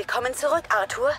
Willkommen zurück, Arthur.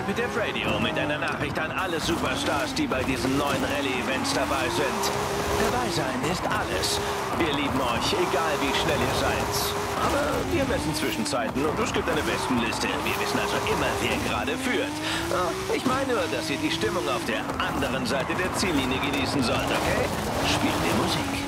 Abitav Radio mit einer Nachricht an alle Superstars, die bei diesen neuen Rallye-Events dabei sind. Dabei sein ist alles. Wir lieben euch, egal wie schnell ihr seid. Aber wir messen Zwischenzeiten und es gibt eine Bestenliste. Wir wissen also immer, wer gerade führt. Ich meine nur, dass ihr die Stimmung auf der anderen Seite der Ziellinie genießen sollt, okay? Spielt die Musik.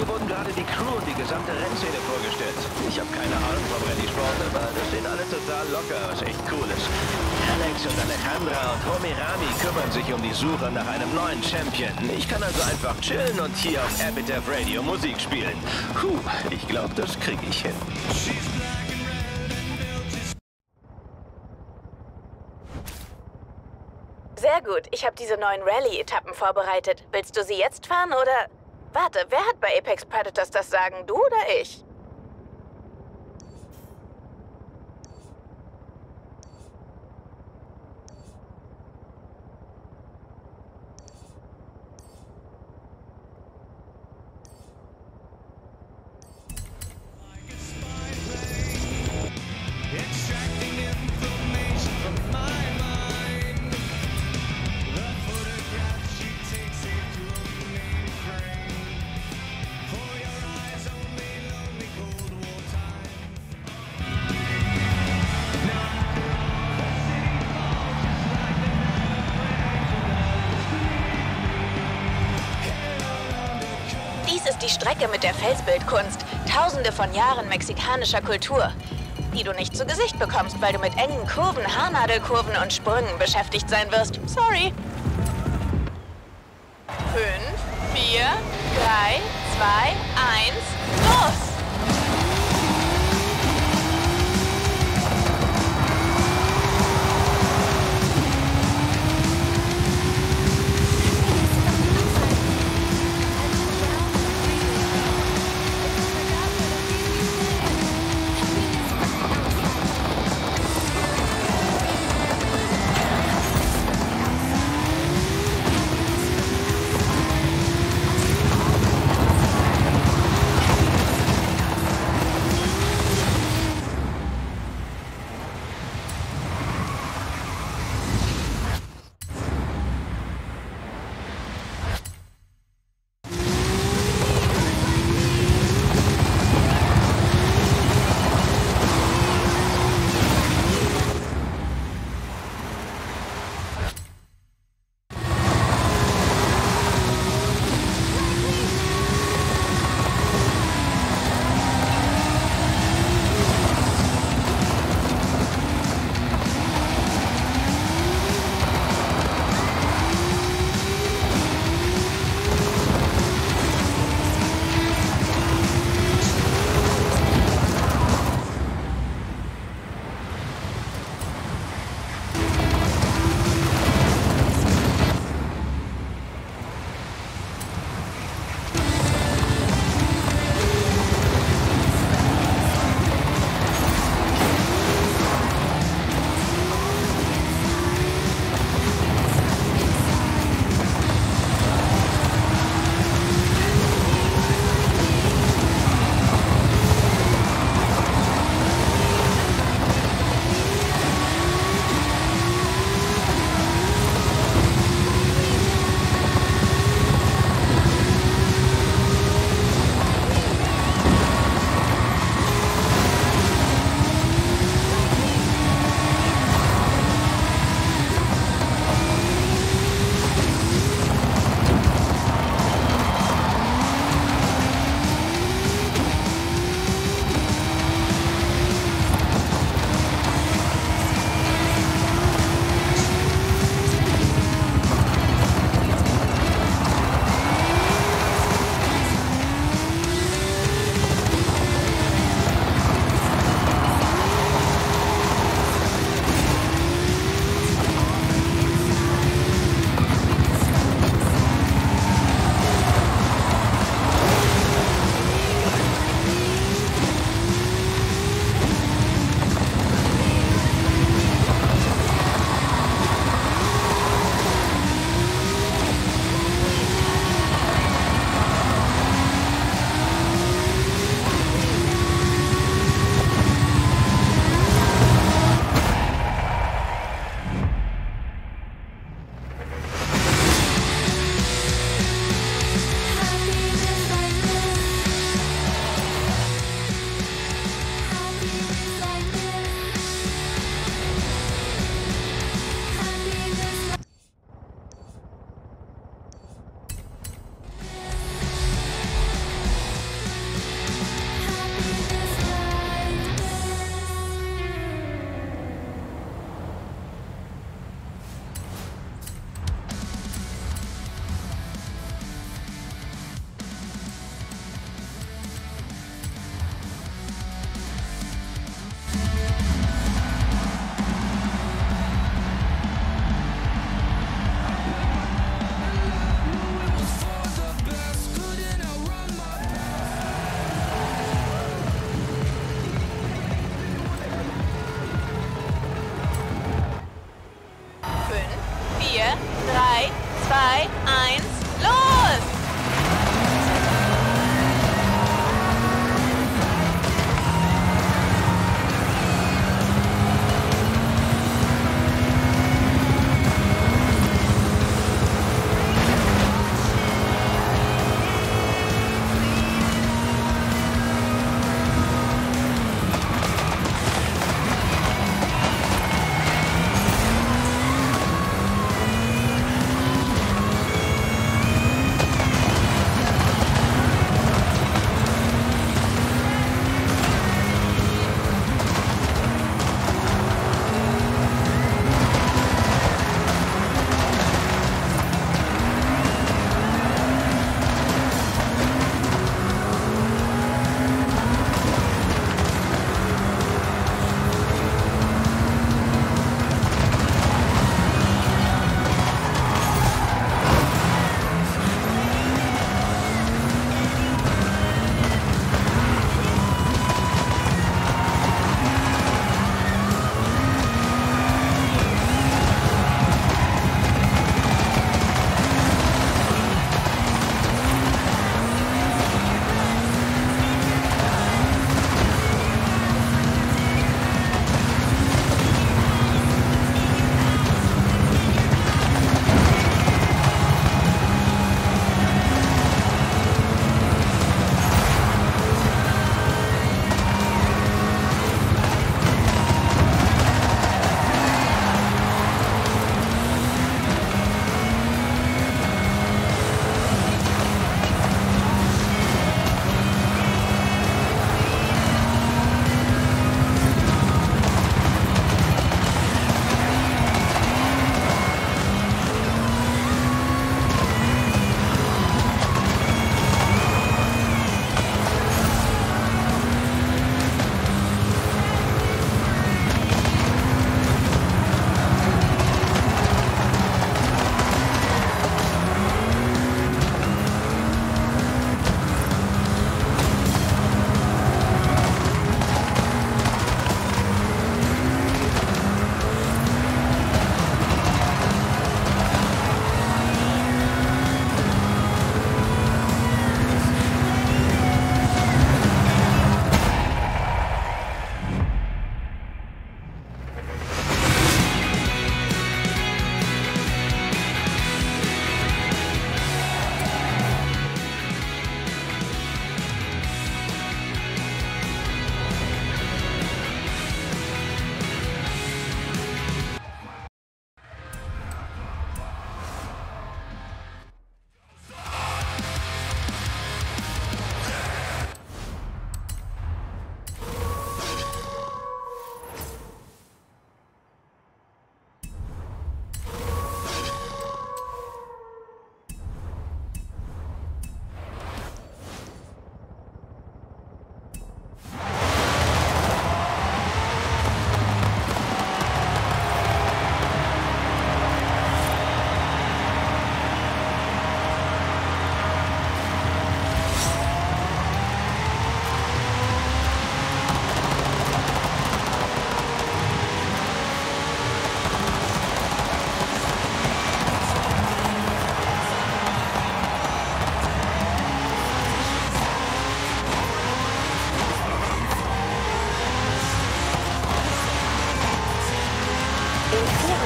Mir wurden gerade die Crew und die gesamte Rennszene vorgestellt. Ich habe keine Ahnung vom Rallye-Sport, aber das sieht alle total locker, was echt cool ist. Alex und Alejandra und Homi Rami kümmern sich um die Suche nach einem neuen Champion. Ich kann also einfach chillen und hier auf Abitav Radio Musik spielen. Puh, ich glaube, das kriege ich hin. Sehr gut, ich habe diese neuen Rallye-Etappen vorbereitet. Willst du sie jetzt fahren oder... Warte, wer hat bei Apex Predators das Sagen, du oder ich? Die Strecke mit der Felsbildkunst, tausende von Jahren mexikanischer Kultur, die du nicht zu Gesicht bekommst, weil du mit engen Kurven, Haarnadelkurven und Sprüngen beschäftigt sein wirst. Sorry. 5, 4, 3, 2, 1, los!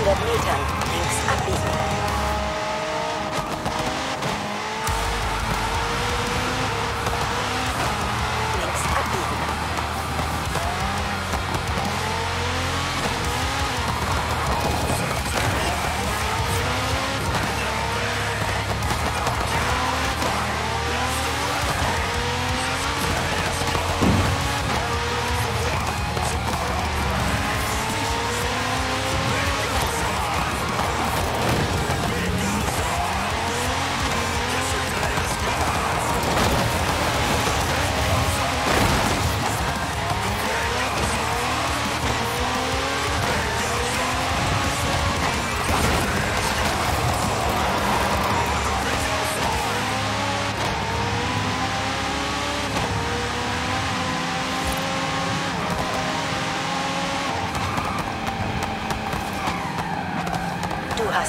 200 Metern links abbiegen.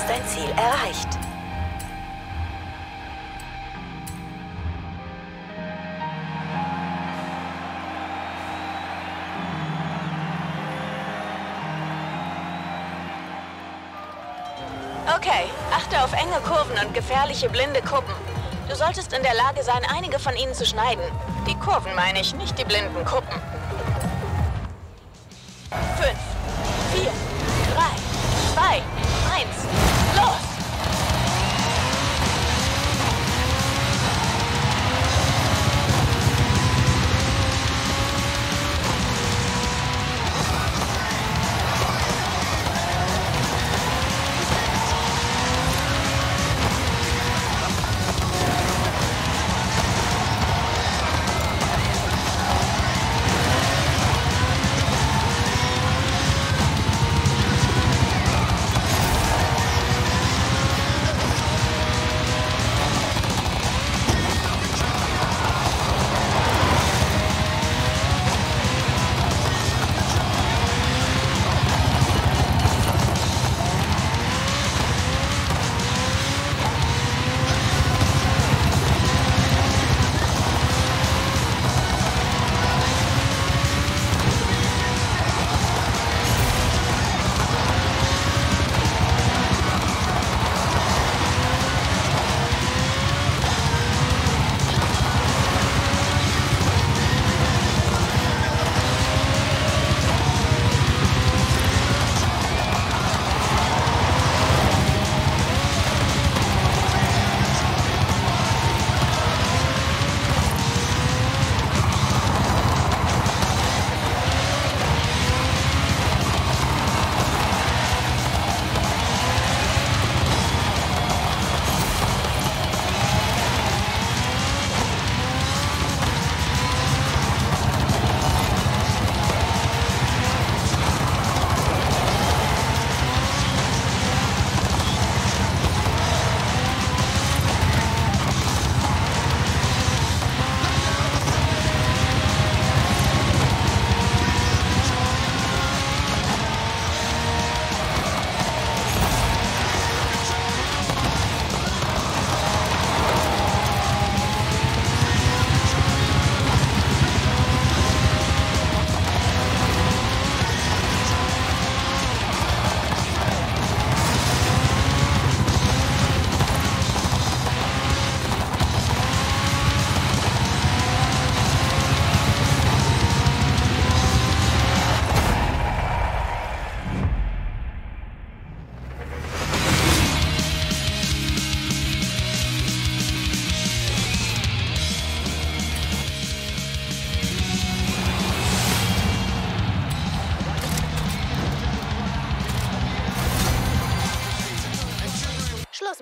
Dein Ziel erreicht. Okay, achte auf enge Kurven und gefährliche blinde Kuppen. Du solltest in der Lage sein, einige von ihnen zu schneiden. Die Kurven meine ich, nicht die blinden Kuppen. 5, 4, 3, 2, 1. Los!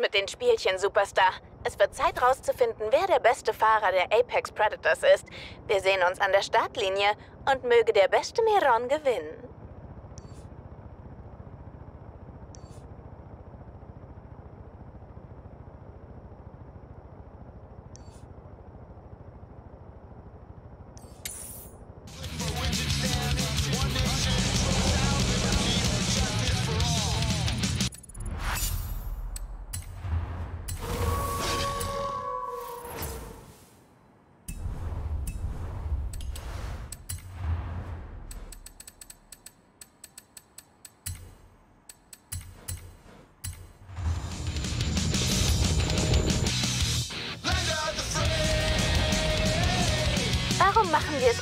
Mit den Spielchen, Superstar. Es wird Zeit rauszufinden, wer der beste Fahrer der Apex Predators ist. Wir sehen uns an der Startlinie und möge der beste Meron gewinnen.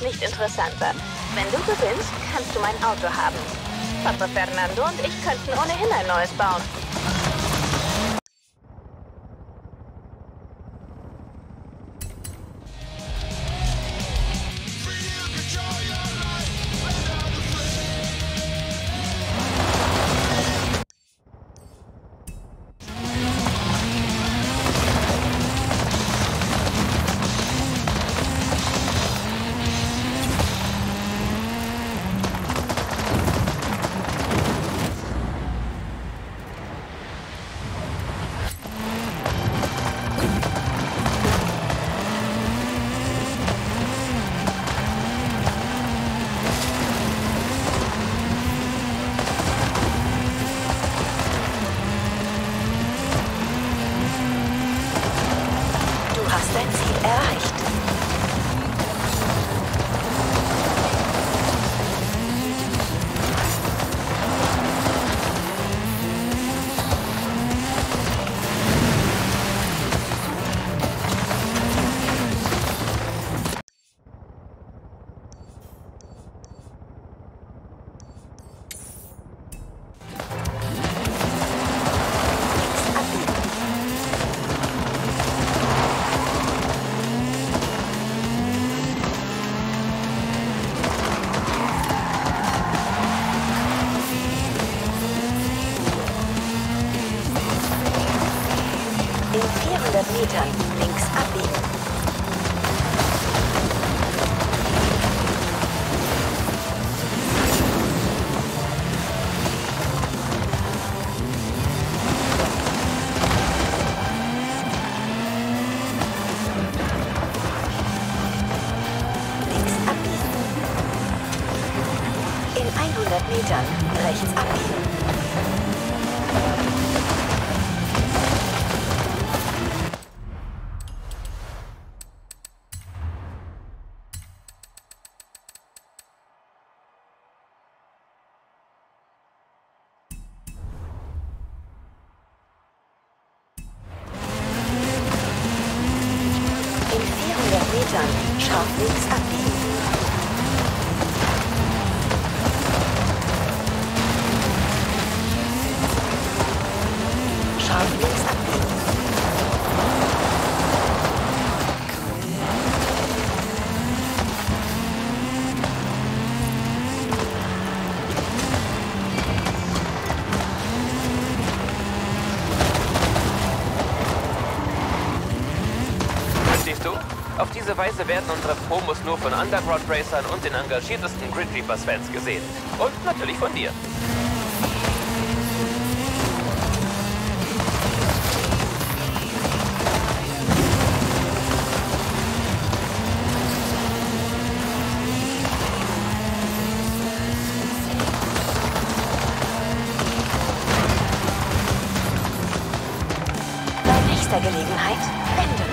nicht interessanter. Wenn du gewinnst, kannst du mein Auto haben. Papa Fernando und ich könnten ohnehin ein neues bauen. Links abbiegen. Links abbiegen. In 100 Metern rechts abbiegen. Scharf links abbiegen. Scharf links abbiegen. Verstehst du? Auf diese Weise werden unsere Promos nur von Underground-Racern und den engagiertesten Grid Reapers-Fans gesehen. Und natürlich von dir. Bei nächster Gelegenheit wenden.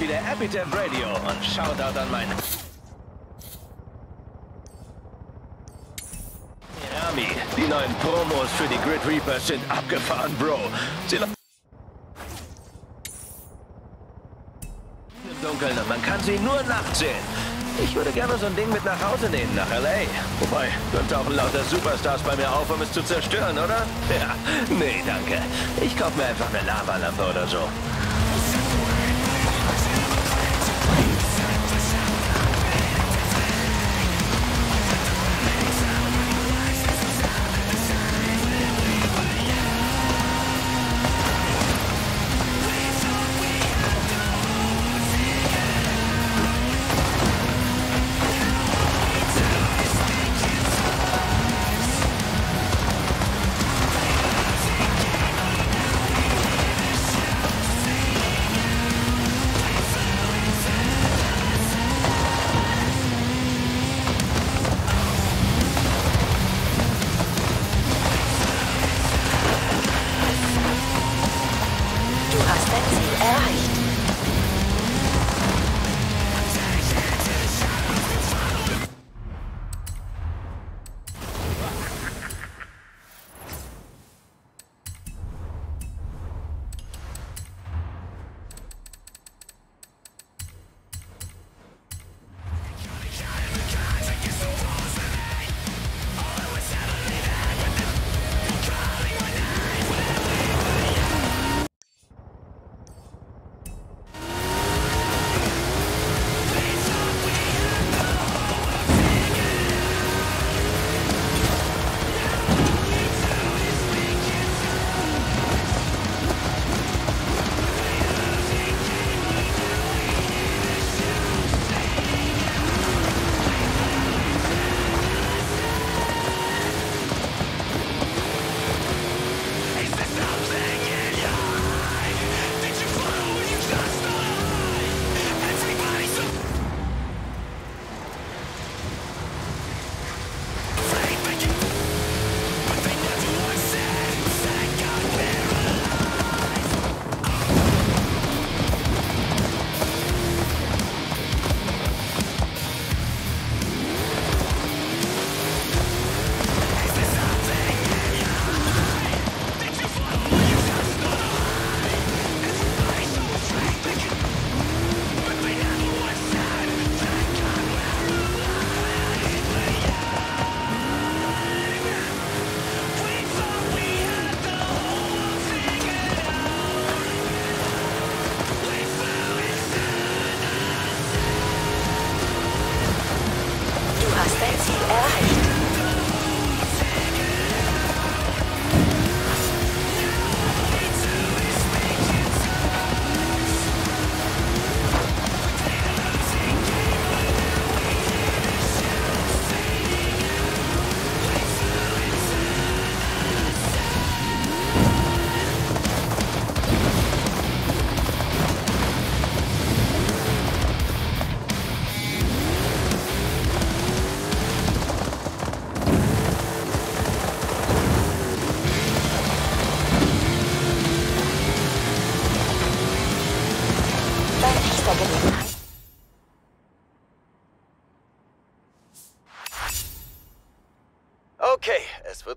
Wieder Abitav Radio und Shoutout an meine Army. Die neuen Promos für die Grid Reapers sind abgefahren, Bro. Sie laufen im Dunkeln und man kann sie nur nachts sehen. Ich würde gerne so ein Ding mit nach Hause nehmen, nach L.A. Wobei, dann tauchen lauter Superstars bei mir auf, um es zu zerstören, oder? Ja, nee, danke. Ich kaufe mir einfach eine Lavalampe oder so.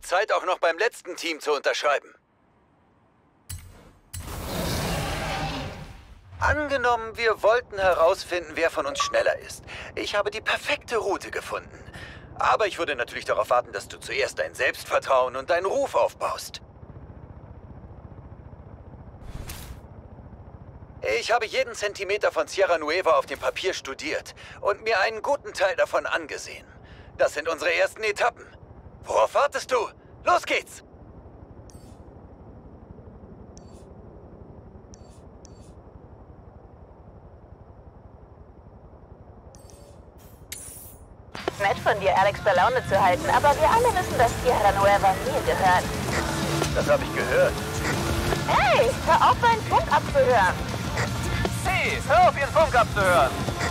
zurzeit auch noch beim letzten Team zu unterschreiben. Angenommen, wir wollten herausfinden, wer von uns schneller ist. Ich habe die perfekte Route gefunden. Aber ich würde natürlich darauf warten, dass du zuerst dein Selbstvertrauen und deinen Ruf aufbaust. Ich habe jeden Zentimeter von Sierra Nueva auf dem Papier studiert und mir einen guten Teil davon angesehen. Das sind unsere ersten Etappen. Worauf wartest du? Los geht's! Nett von dir, Alex bei Laune zu halten, aber wir alle wissen, dass Tierra Nueva mir gehört. Das habe ich gehört. Hey, hör auf, deinen Funk abzuhören. Hey, hör auf, ihren Funk abzuhören.